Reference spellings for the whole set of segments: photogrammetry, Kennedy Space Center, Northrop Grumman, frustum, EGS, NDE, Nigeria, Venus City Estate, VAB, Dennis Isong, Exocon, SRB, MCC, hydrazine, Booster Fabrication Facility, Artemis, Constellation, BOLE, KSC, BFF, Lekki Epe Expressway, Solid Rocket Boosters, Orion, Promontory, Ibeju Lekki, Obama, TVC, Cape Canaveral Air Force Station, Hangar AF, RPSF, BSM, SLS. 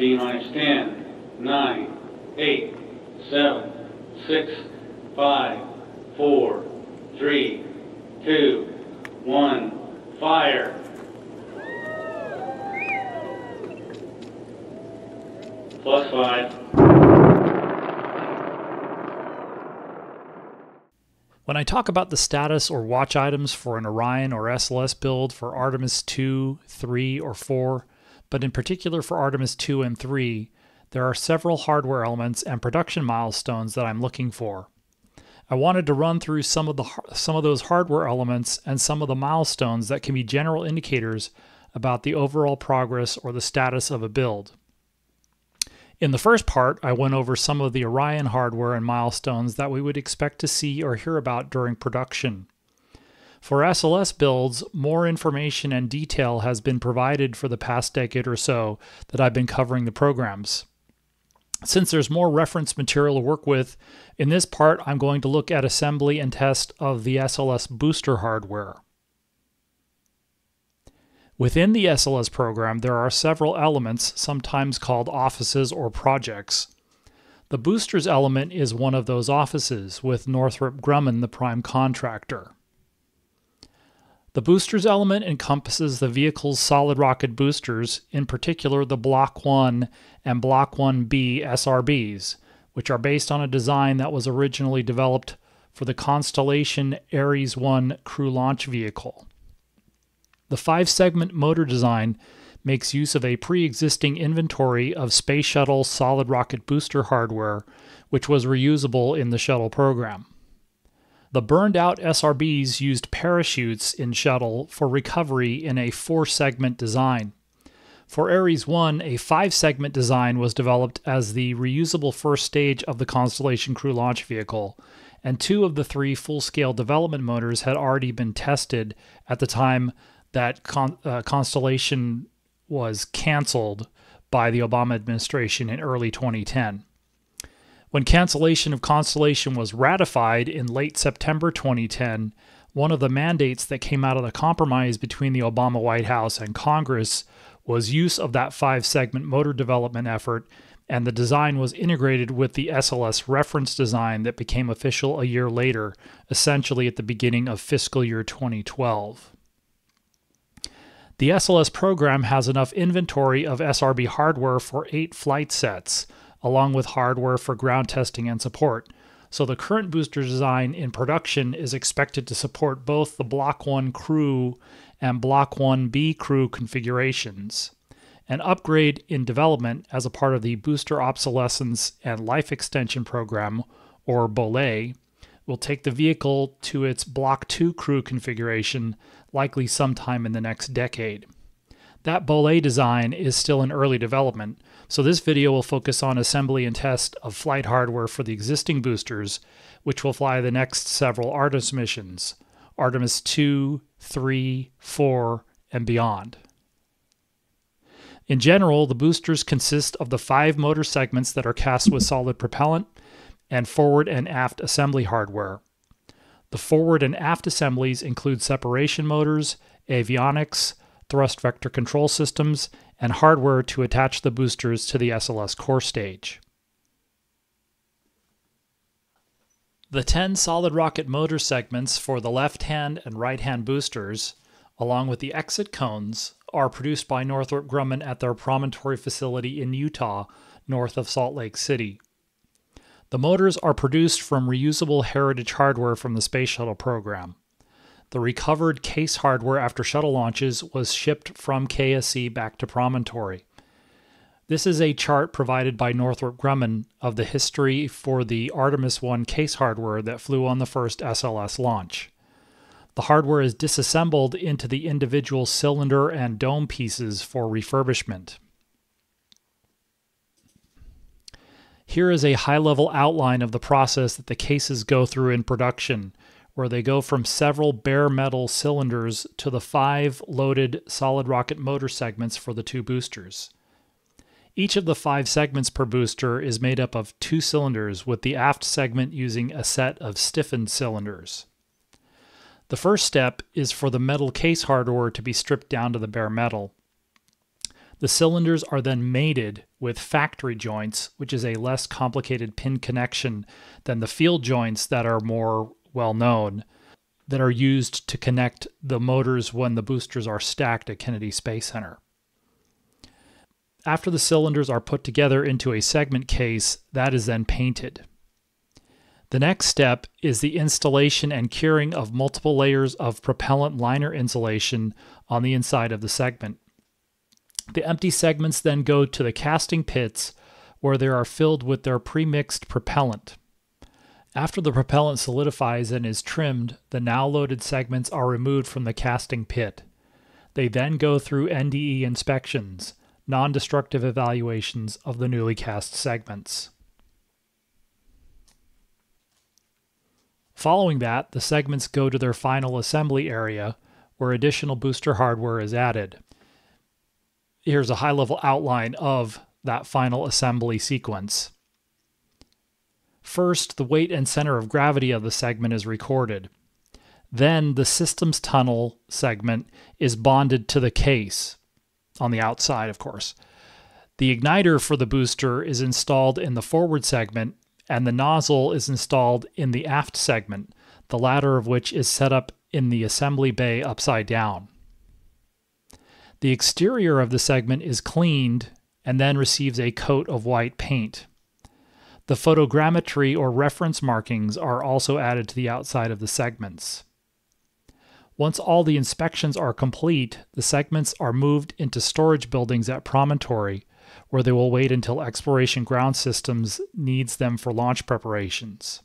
D-minus 10, 9, 8, 7, 6, 5, 4, 3, 2, 1, fire! Plus 5. When I talk about the status or watch items for an Orion or SLS build for Artemis 2, 3, or 4, but in particular for Artemis 2 and 3, there are several hardware elements and production milestones that I'm looking for. I wanted to run through some of those hardware elements and some of the milestones that can be general indicators about the overall progress or the status of a build. In the first part, I went over some of the Orion hardware and milestones that we would expect to see or hear about during production. For SLS builds, more information and detail has been provided for the past decade or so that I've been covering the programs. Since there's more reference material to work with, in this part I'm going to look at assembly and test of the SLS booster hardware. Within the SLS program, there are several elements, sometimes called offices or projects. The boosters element is one of those offices, with Northrop Grumman the prime contractor. The boosters element encompasses the vehicle's solid rocket boosters, in particular the Block 1 and Block 1B SRBs, which are based on a design that was originally developed for the Constellation Ares 1 crew launch vehicle. The five-segment motor design makes use of a pre-existing inventory of Space Shuttle solid rocket booster hardware, which was reusable in the shuttle program. The burned-out SRBs used parachutes in shuttle for recovery in a four-segment design. For Ares 1, a five-segment design was developed as the reusable first stage of the Constellation crew launch vehicle, and two of the three full-scale development motors had already been tested at the time that Constellation was canceled by the Obama administration in early 2010. When cancellation of Constellation was ratified in late September 2010, one of the mandates that came out of the compromise between the Obama White House and Congress was use of that five-segment motor development effort, and the design was integrated with the SLS reference design that became official a year later, essentially at the beginning of fiscal year 2012. The SLS program has enough inventory of SRB hardware for 8 flight sets, along with hardware for ground testing and support, so the current booster design in production is expected to support both the Block 1 crew and Block 1B crew configurations. An upgrade in development as a part of the Booster Obsolescence and Life Extension Program, or BOLE, will take the vehicle to its Block 2 crew configuration, likely sometime in the next decade. That BOLE design is still in early development, so this video will focus on assembly and test of flight hardware for the existing boosters, which will fly the next several Artemis missions, Artemis 2, 3, 4, and beyond. In general, the boosters consist of the 5 motor segments that are cast with solid propellant, and forward and aft assembly hardware. The forward and aft assemblies include separation motors, avionics, thrust vector control systems, and hardware to attach the boosters to the SLS core stage. The 10 solid rocket motor segments for the left-hand and right-hand boosters, along with the exit cones, are produced by Northrop Grumman at their Promontory facility in Utah, north of Salt Lake City. The motors are produced from reusable heritage hardware from the Space Shuttle program. The recovered case hardware after shuttle launches was shipped from KSC back to Promontory. This is a chart provided by Northrop Grumman of the history for the Artemis I case hardware that flew on the first SLS launch. The hardware is disassembled into the individual cylinder and dome pieces for refurbishment. Here is a high-level outline of the process that the cases go through in production, where they go from several bare metal cylinders to the 5 loaded solid rocket motor segments for the 2 boosters. Each of the 5 segments per booster is made up of 2 cylinders, with the aft segment using a set of stiffened cylinders. The first step is for the metal case hardware to be stripped down to the bare metal. The cylinders are then mated with factory joints, which is a less complicated pin connection than the field joints that are more well known, that are used to connect the motors when the boosters are stacked at Kennedy Space Center. After the cylinders are put together into a segment case, that is then painted. The next step is the installation and curing of multiple layers of propellant liner insulation on the inside of the segment. The empty segments then go to the casting pits, where they are filled with their pre-mixed propellant. After the propellant solidifies and is trimmed, the now loaded segments are removed from the casting pit. They then go through NDE inspections, non-destructive evaluations of the newly cast segments. Following that, the segments go to their final assembly area, where additional booster hardware is added. Here's a high-level outline of that final assembly sequence. First, the weight and center of gravity of the segment is recorded. Then, the systems tunnel segment is bonded to the case, on the outside, of course. The igniter for the booster is installed in the forward segment, and the nozzle is installed in the aft segment, the latter of which is set up in the assembly bay upside down. The exterior of the segment is cleaned and then receives a coat of white paint. The photogrammetry or reference markings are also added to the outside of the segments. Once all the inspections are complete, the segments are moved into storage buildings at Promontory, where they will wait until Exploration Ground Systems needs them for launch preparations.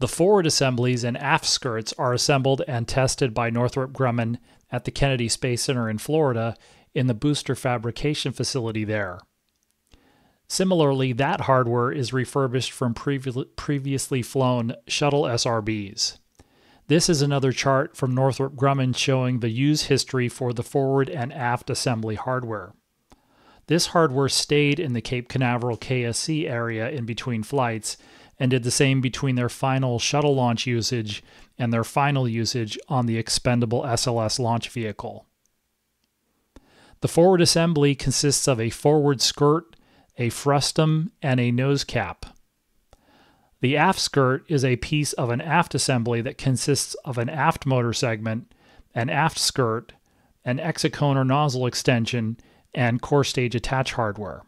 The forward assemblies and aft skirts are assembled and tested by Northrop Grumman at the Kennedy Space Center in Florida in the booster fabrication facility there. Similarly, that hardware is refurbished from previously flown shuttle SRBs. This is another chart from Northrop Grumman showing the use history for the forward and aft assembly hardware. This hardware stayed in the Cape Canaveral KSC area in between flights and did the same between their final shuttle launch usage and their final usage on the expendable SLS launch vehicle. The forward assembly consists of a forward skirt, a frustum, and a nose cap. The aft skirt is a piece of an aft assembly that consists of an aft motor segment, an aft skirt, an exocon or nozzle extension, and core stage attach hardware.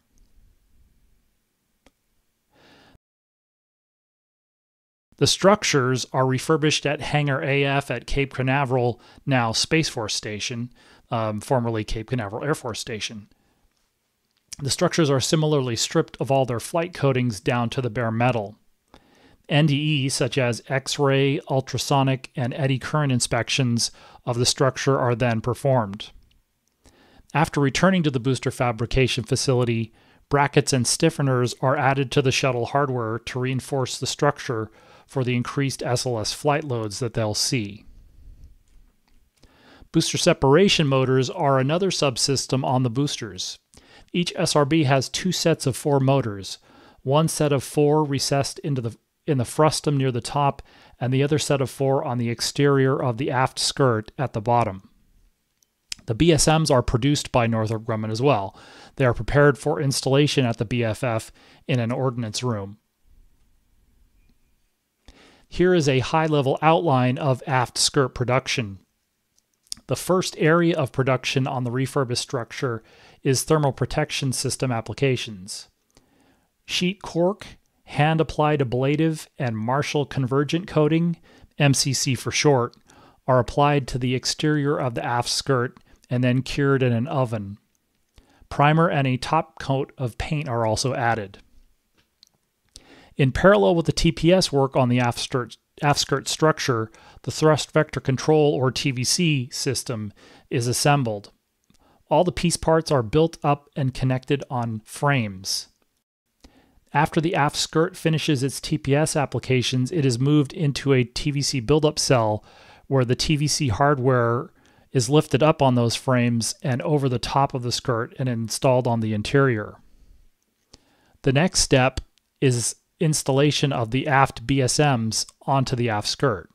The structures are refurbished at Hangar AF at Cape Canaveral, now Space Force Station, formerly Cape Canaveral Air Force Station. The structures are similarly stripped of all their flight coatings down to the bare metal. NDE, such as X-ray, ultrasonic, and eddy current inspections of the structure are then performed. After returning to the booster fabrication facility, brackets and stiffeners are added to the shuttle hardware to reinforce the structure for the increased SLS flight loads that they'll see. Booster separation motors are another subsystem on the boosters. Each SRB has two sets of four motors, one set of four recessed into in the frustum near the top, and the other set of four on the exterior of the aft skirt at the bottom. The BSMs are produced by Northrop Grumman as well. They are prepared for installation at the BFF in an ordnance room. Here is a high-level outline of aft skirt production. The first area of production on the refurbished structure is thermal protection system applications. Sheet cork, hand-applied ablative, and Marshall convergent coating, MCC for short, are applied to the exterior of the aft skirt and then cured in an oven. Primer and a top coat of paint are also added. In parallel with the TPS work on the aft skirt structure, the thrust vector control or TVC system is assembled. All the piece parts are built up and connected on frames. After the aft skirt finishes its TPS applications, it is moved into a TVC buildup cell where the TVC hardware is lifted up on those frames and over the top of the skirt and installed on the interior. The next step is installation of the aft BSMs onto the aft skirt.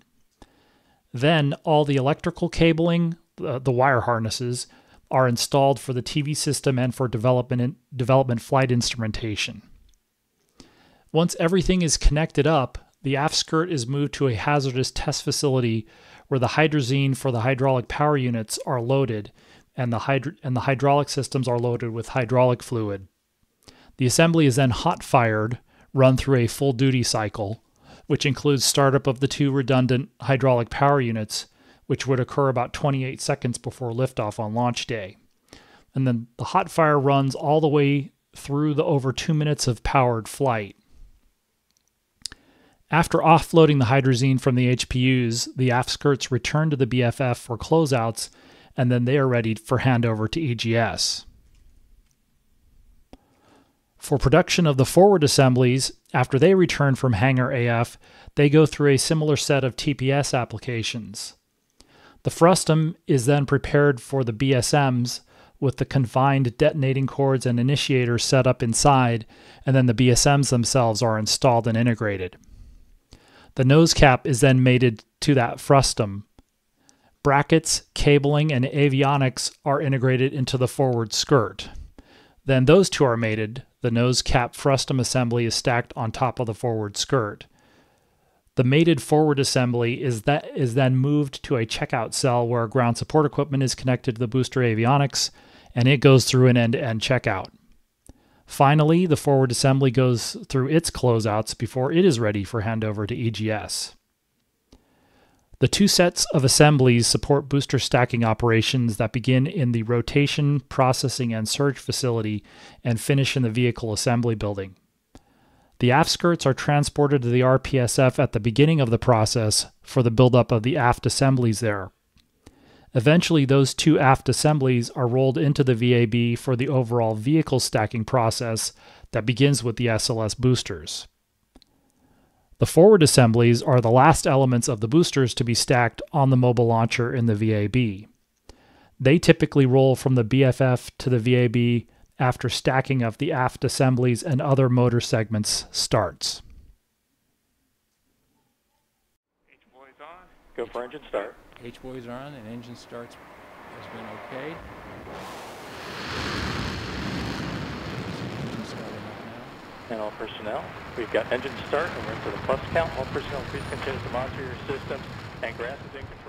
Then all the electrical cabling, the wire harnesses, are installed for the TV system and for development flight instrumentation. Once everything is connected up, the aft skirt is moved to a hazardous test facility where the hydrazine for the hydraulic power units are loaded and the hydraulic systems are loaded with hydraulic fluid. The assembly is then hot-fired, run through a full duty cycle, which includes startup of the two redundant hydraulic power units, which would occur about 28 seconds before liftoff on launch day. And then the hot fire runs all the way through the over 2 minutes of powered flight. After offloading the hydrazine from the HPUs, the aft skirts return to the BFF for closeouts, and then they are ready for handover to EGS. For production of the forward assemblies, after they return from Hangar AF, they go through a similar set of TPS applications. The frustum is then prepared for the BSMs with the confined detonating cords and initiators set up inside, and then the BSMs themselves are installed and integrated. The nose cap is then mated to that frustum. Brackets, cabling, and avionics are integrated into the forward skirt. Then those two are mated. The nose cap frustum assembly is stacked on top of the forward skirt. The mated forward assembly is then moved to a checkout cell where ground support equipment is connected to the booster avionics, and it goes through an end-to-end checkout. Finally, the forward assembly goes through its closeouts before it is ready for handover to EGS. The two sets of assemblies support booster stacking operations that begin in the rotation, processing, and surge facility and finish in the vehicle assembly building. The aft skirts are transported to the RPSF at the beginning of the process for the buildup of the aft assemblies there. Eventually, those two aft assemblies are rolled into the VAB for the overall vehicle stacking process that begins with the SLS boosters. The forward assemblies are the last elements of the boosters to be stacked on the mobile launcher in the VAB. They typically roll from the BFF to the VAB after stacking of the aft assemblies and other motor segments starts. H-boys on. Go for engine start. H-boys are on and engine starts has been okay. And all personnel, we've got engine start and we're in for the plus count. All personnel, please continue to monitor your systems and grass is in control.